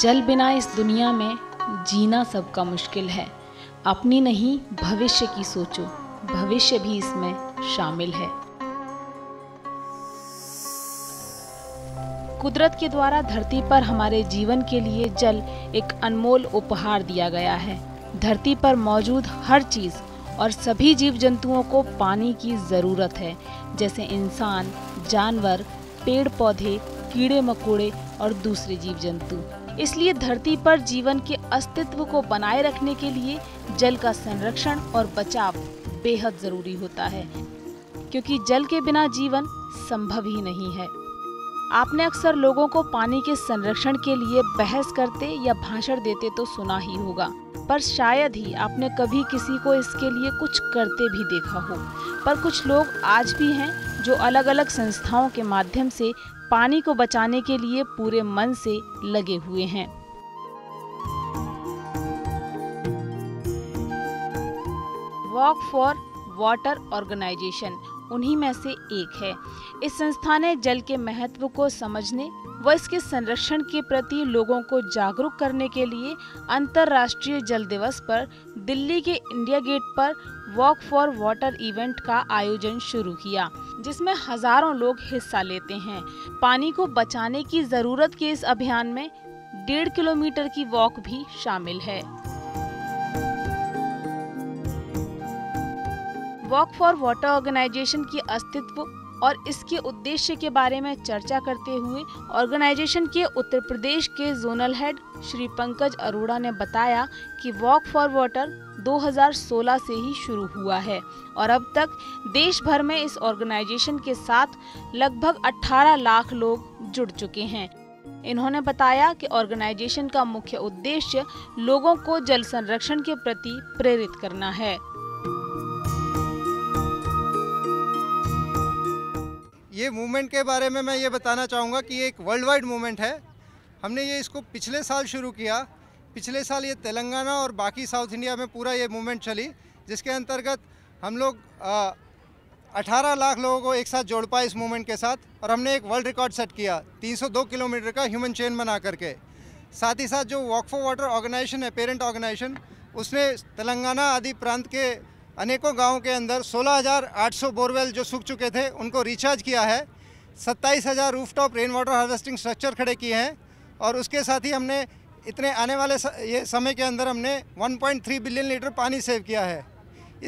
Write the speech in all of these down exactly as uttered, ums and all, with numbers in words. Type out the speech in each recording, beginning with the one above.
जल बिना इस दुनिया में जीना सबका मुश्किल है। अपनी नहीं भविष्य की सोचो, भविष्य भी इसमें शामिल है। कुदरत के द्वारा धरती पर हमारे जीवन के लिए जल एक अनमोल उपहार दिया गया है। धरती पर मौजूद हर चीज़ और सभी जीव जंतुओं को पानी की ज़रूरत है, जैसे इंसान, जानवर, पेड़ पौधे, कीड़े मकोड़े और दूसरे जीव जंतु। इसलिए धरती पर जीवन के अस्तित्व को बनाए रखने के लिए जल का संरक्षण और बचाव बेहद ज़रूरी होता है, क्योंकि जल के बिना जीवन संभव ही नहीं है। आपने अक्सर लोगों को पानी के संरक्षण के लिए बहस करते या भाषण देते तो सुना ही होगा, पर शायद ही आपने कभी किसी को इसके लिए कुछ करते भी देखा हो। पर कुछ लोग आज भी हैं जो अलग अलग संस्थाओं के माध्यम से पानी को बचाने के लिए पूरे मन से लगे हुए हैं। वॉक फॉर वाटर ऑर्गेनाइजेशन उन्हीं में से एक है। इस संस्था ने जल के महत्व को समझने व इसके संरक्षण के प्रति लोगों को जागरूक करने के लिए अंतर्राष्ट्रीय जल दिवस पर दिल्ली के इंडिया गेट पर वॉक फॉर वाटर इवेंट का आयोजन शुरू किया, जिसमें हजारों लोग हिस्सा लेते हैं। पानी को बचाने की जरूरत के इस अभियान में डेढ़ किलोमीटर की वॉक भी शामिल है। वॉक फॉर वाटर ऑर्गेनाइजेशन के अस्तित्व और इसके उद्देश्य के बारे में चर्चा करते हुए ऑर्गेनाइजेशन के उत्तर प्रदेश के जोनल हेड श्री पंकज अरोड़ा ने बताया कि वॉक फॉर वाटर दो हज़ार सोलह से ही शुरू हुआ है और अब तक देश भर में इस ऑर्गेनाइजेशन के साथ लगभग अठारह लाख लोग जुड़ चुके हैं। इन्होंने बताया कि ऑर्गेनाइजेशन का मुख्य उद्देश्य लोगों को जल संरक्षण के प्रति प्रेरित करना है। ये मूवमेंट के बारे में मैं ये बताना चाहूँगा कि ये एक वर्ल्ड वाइड मूवमेंट है। हमने ये इसको पिछले साल शुरू किया। पिछले साल ये तेलंगाना और बाकी साउथ इंडिया में पूरा ये मूवमेंट चली, जिसके अंतर्गत हम लोग अठारह लाख लोगों को एक साथ जोड़ पाए इस मूवमेंट के साथ, और हमने एक वर्ल्ड रिकॉर्ड सेट किया तीन सौ दो किलोमीटर का ह्यूमन चेन बना करके। साथ ही साथ जो वॉक फॉर वाटर ऑर्गेनाइजेशन है, पेरेंट ऑर्गेनाइजेशन, उसने तेलंगाना आदि प्रांत के अनेकों गांवों के अंदर सोलह हज़ार आठ सौ बोरवेल जो सूख चुके थे उनको रिचार्ज किया है। सत्ताईस हज़ार rooftop rain water harvesting structure खड़े किए हैं, और उसके साथ ही हमने इतने आने वाले ये समय के अंदर हमने एक पॉइंट तीन बिलियन लीटर पानी सेव किया है।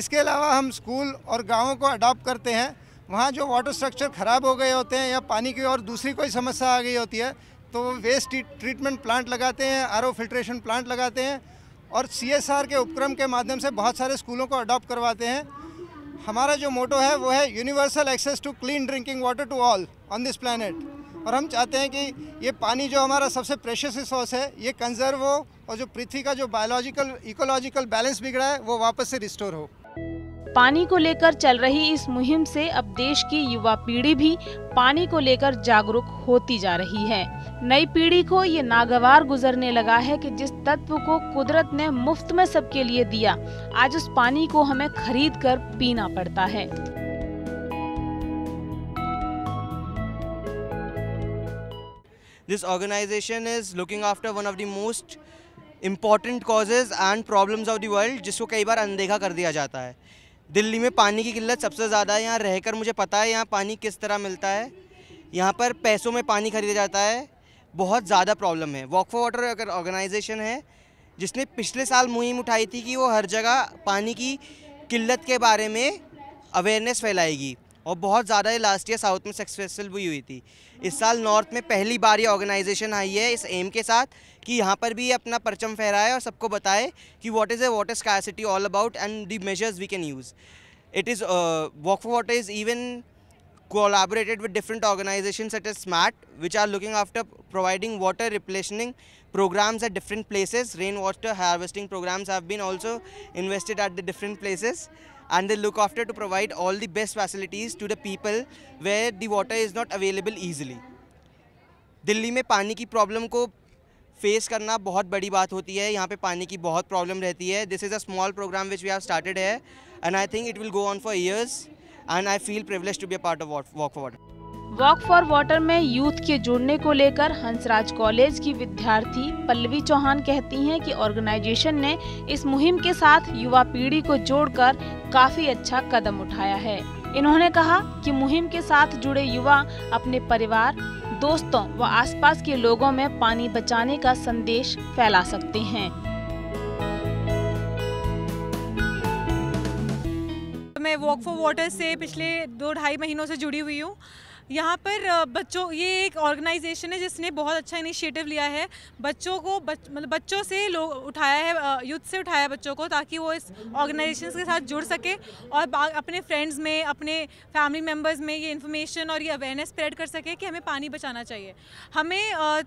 इसके अलावा हम स्कूल और गांवों को अडॉप्ट करते हैं। वहाँ जो वाटर स्ट्रक्चर ख़राब हो गए होते हैं या पानी की और दूसरी कोई समस्या आ गई होती है तो वेस्ट ट्रीटमेंट प्लांट लगाते हैं, आर ओ फिल्ट्रेशन प्लांट लगाते हैं, और सीएसआर के उपक्रम के माध्यम से बहुत सारे स्कूलों को अडॉप्ट करवाते हैं। हमारा जो मोटो है वो है universal access to clean drinking water to all on this planet, और हम चाहते हैं कि ये पानी जो हमारा सबसे प्रेशियस रिसोर्स है ये कंजर्व हो और जो पृथ्वी का जो बायोलॉजिकल इकोलॉजिकल बैलेंस बिगड़ा है वो वापस से रिस्टोर हो। पानी को लेकर चल रही इस मुहिम से अब देश की युवा पीढ़ी भी पानी को लेकर जागरूक होती जा रही है। नई पीढ़ी को ये नागवार गुजरने लगा है कि जिस तत्व को कुदरत ने मुफ्त में सबके लिए दिया, आज उस पानी को हमें खरीद कर पीना पड़ता है। This organisation is looking after one of the most important causes and problems of the world, जिसको कई बार अनदेखा कर दिया जाता है। दिल्ली में पानी की किल्लत सबसे ज़्यादा है। यहाँ रहकर मुझे पता है यहाँ पानी किस तरह मिलता है। यहाँ पर पैसों में पानी खरीदा जाता है, बहुत ज़्यादा प्रॉब्लम है। वॉक फॉर वाटर अगर ऑर्गेनाइजेशन है जिसने पिछले साल मुहिम उठाई थी कि वो हर जगह पानी की किल्लत के बारे में अवेयरनेस फैलाएगी, और बहुत ज़्यादा लास्ट ईयर साउथ में सक्सेसफुल भी हुई थी। इस साल नॉर्थ में पहली बार ये ऑर्गेनाइजेशन आई है इस एम के साथ कि यहाँ पर भी अपना परचम फहराए और सबको बताए कि what is a water scarcity all about and the measures we can use. It is walk for water is even collaborated with different organizations such as SMART, which are looking after providing water replenishing programs at different places. Rainwater harvesting programs have been also invested at the different places, and they look after to provide all the best facilities to the people where the water is not available easily. Delhi में पानी की problem को face करना बहुत बड़ी बात होती है। यहाँ पे पानी की बहुत प्रॉब्लम रहती है। This is a small program which we have started here, and I think it will go on for years. And I feel privileged to be a part of Walk For Water. Walk for water में youth के जुड़ने को लेकर Hansraj college की विद्यार्थी पल्लवी चौहान कहती हैं कि ऑर्गेनाइजेशन ने इस मुहिम के साथ युवा पीढ़ी को जोड़कर काफी अच्छा कदम उठाया है। इन्होंने कहा कि मुहिम के साथ जुड़े युवा अपने परिवार, दोस्तों व आसपास के लोगों में पानी बचाने का संदेश फैला सकते हैं। मैं वॉक फॉर वाटर से पिछले दो ढाई महीनों से जुड़ी हुई हूँ। यहाँ पर बच्चों, ये एक ऑर्गेनाइजेशन है जिसने बहुत अच्छा इनिशिएटिव लिया है, बच्चों को मतलब बच्चों से लोग उठाया है, यूथ से उठाया है बच्चों को, ताकि वो इस ऑर्गेनाइजेशन के साथ जुड़ सके और अपने फ्रेंड्स में, अपने फैमिली मेम्बर्स में ये इन्फॉर्मेशन और ये अवेयरनेस स्प्रेड कर सके कि हमें पानी बचाना चाहिए। हमें आ,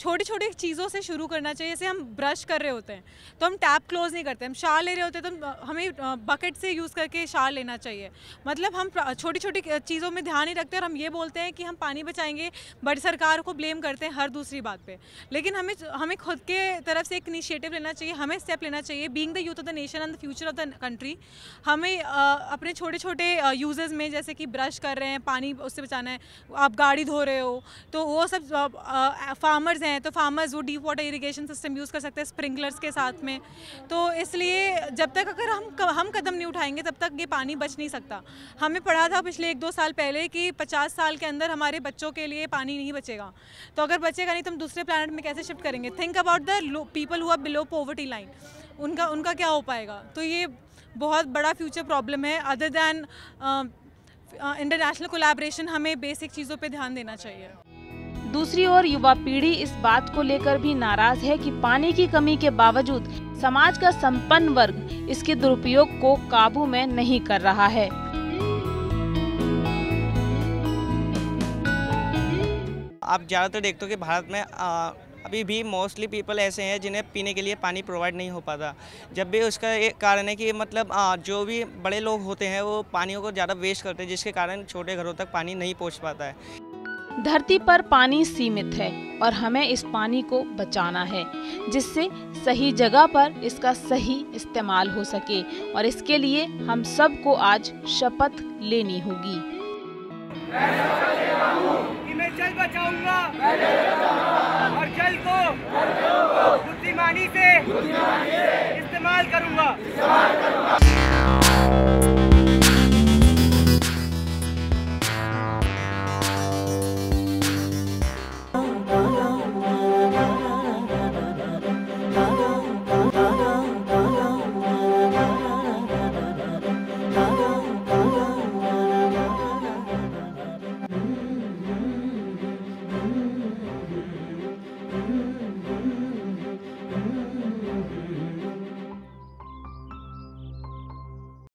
छोटी छोटी चीज़ों से शुरू करना चाहिए। जैसे हम ब्रश कर रहे होते हैं तो हम टैप क्लोज नहीं करते, हम शावर ले रहे होते हैं तो हमें बकेट से यूज़ करके शावर लेना चाहिए। मतलब हम छोटी छोटी चीज़ों में ध्यान नहीं रखते और हम ये बोलते हैं कि हम पानी बचाएंगे, बट सरकार को ब्लेम करते हैं हर दूसरी बात पे। लेकिन हमें हमें खुद के तरफ से एक इनिशिएटिव लेना चाहिए, हमें स्टेप लेना चाहिए। Being the youth of the nation and the future of the country, हमें अपने छोटे छोटे यूजेस में, जैसे कि ब्रश कर रहे हैं, पानी उससे बचाना है, आप गाड़ी धो रहे हो तो वो सब, फार्मर्स हैं तो फार्मर्स वो deep water irrigation system use कर सकते हैं स्प्रिंकलर्स के साथ में। तो इसलिए जब तक अगर हम हम कदम नहीं उठाएंगे तब तक ये पानी बच नहीं सकता। हमें पढ़ा था पिछले एक दो साल पहले कि पचास साल के अंदर हमारे बच्चों के लिए पानी नहीं बचेगा, तो अगर बचेगा नहीं तो हम दूसरे प्लैनेट में कैसे शिफ्ट करेंगे। Think about the people who are below poverty line, उनका उनका क्या हो पाएगा। तो ये बहुत बड़ा फ्यूचर प्रॉब्लम है। अदर दैन इंटरनेशनल कोलैबोरेशन हमें बेसिक चीज़ों पर ध्यान देना चाहिए। दूसरी ओर युवा पीढ़ी इस बात को लेकर भी नाराज है कि पानी की कमी के बावजूद समाज का संपन्न वर्ग इसके दुरुपयोग को काबू में नहीं कर रहा है। आप ज्यादातर देखते हो कि भारत में आ... अभी भी मोस्टली पीपल ऐसे हैं जिन्हें पीने के लिए पानी प्रोवाइड नहीं हो पाता। जब भी उसका एक कारण है कि मतलब आ, जो भी बड़े लोग होते हैं वो पानियों को ज़्यादा वेस्ट करते हैं, जिसके कारण छोटे घरों तक पानी नहीं पहुँच पाता है। धरती पर पानी सीमित है और हमें इस पानी को बचाना है, जिससे सही जगह पर इसका सही इस्तेमाल हो सके, और इसके लिए हम सबको आज शपथ लेनी होगी। मैं शपथ लेता हूं कि मैं जल बचाऊंगा, मैं जल बचाऊंगा और जल को बुद्धिमानी से इस्तेमाल करूंगा, इस्तेमाल करूंगा। Mm-hmm.